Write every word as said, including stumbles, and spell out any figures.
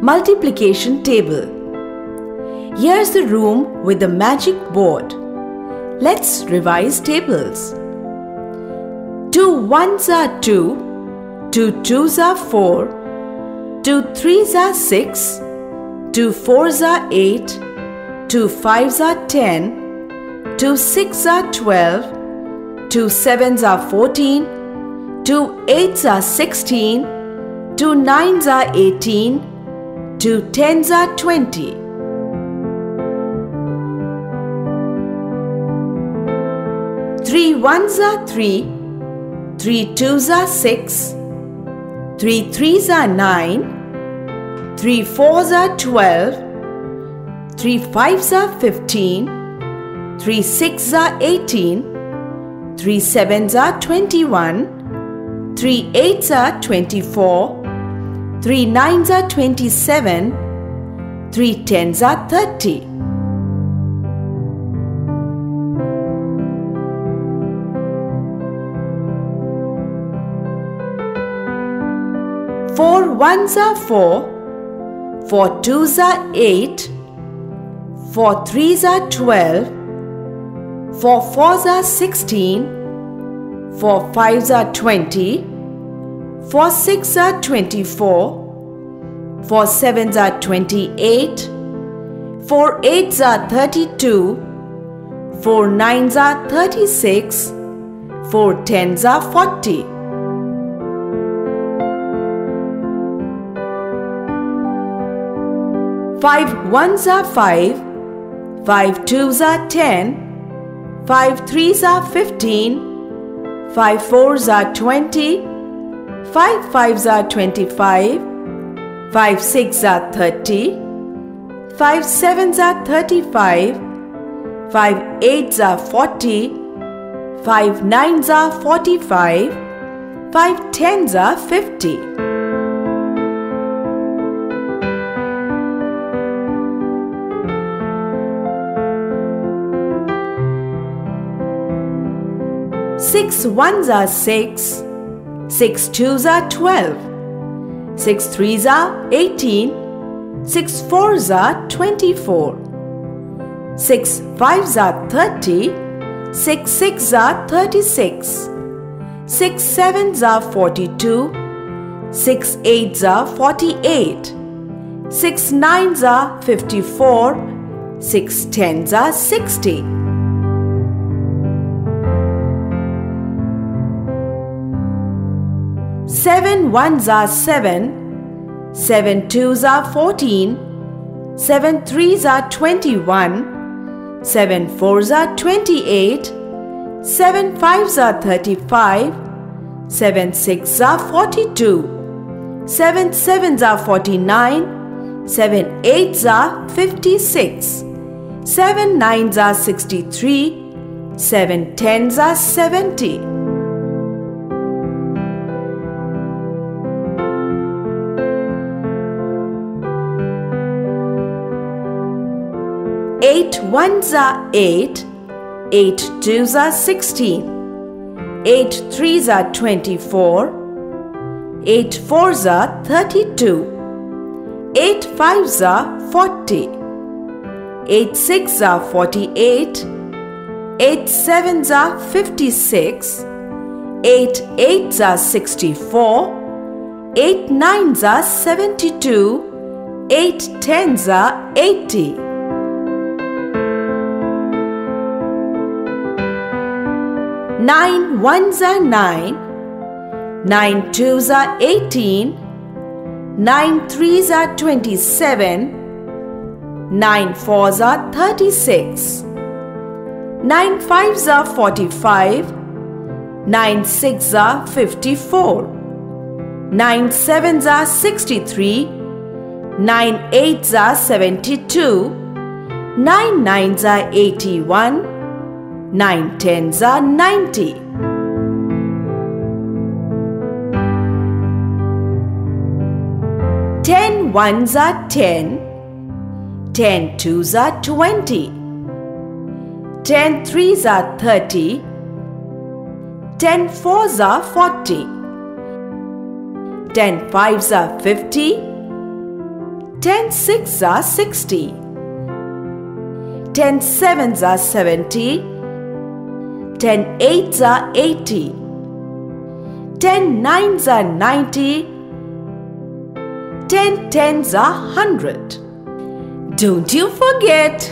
Multiplication table. Here's the room with the magic board. Let's revise tables. Two ones are two, two twos are four, two threes are six, two fours are eight, two fives are ten, two sixes are twelve, two sevens are fourteen, two eights are sixteen, two nines are eighteen, two tens are twenty. Three ones are three, three twos are six, three threes are nine, three fours are twelve, three fives are fifteen, three sixes are eighteen, three sevens are twenty-one, three eights are twenty-four, three nines are twenty-seven, three tens are thirty. Four ones are four, four twos are eight, four threes are twelve, four fours are sixteen, four fives are twenty, four sixes are twenty-four, four sevens are twenty-eight, four eights are thirty-two, four nines are thirty-six, four tens are forty. Five ones are five, five twos are ten, five threes are fifteen, five fours are twenty, five fives are twenty-five, five sixes are thirty, five sevens are thirty-five, five eights are forty, five nines are forty-five, five tens are fifty. Six ones are six, six twos are twelve, six threes are eighteen, six fours are twenty-four, six fives are thirty, six sixes are thirty-six, six sevens are forty-two, six eights are forty-eight, six nines are fifty-four, six tens are sixty. Seven ones are seven, seven twos are fourteen, seven threes are twenty-one, seven fours are twenty-eight, seven fives are thirty-five, seven sixes are forty-two, seven sevens are forty-nine, seven eights are fifty-six, seven nines are sixty-three, seven tens are seventy. Eight ones are eight, eight twos are sixteen, eight threes are twenty-four, eight fours are thirty-two, eight fives are forty, eight sixes are forty-eight, eight sevens are fifty-six, eight eights are sixty-four, eight nines are seventy-two, eight tens are eighty. Nine ones are nine, nine twos are eighteen, nine threes are twenty-seven, nine fours are thirty-six, nine fives are forty-five, nine sixes are fifty-four, nine sevens are sixty-three, nine eights are seventy-two, nine nines are eighty-one, nine tens are ninety. Ten ones are ten, ten twos are twenty, ten threes are thirty, ten fours are forty, ten fives are fifty, ten sixes are sixty. ten sevens are seventy. ten eights are eighty. ten nines are ninety. ten tens are one hundred. Don't you forget!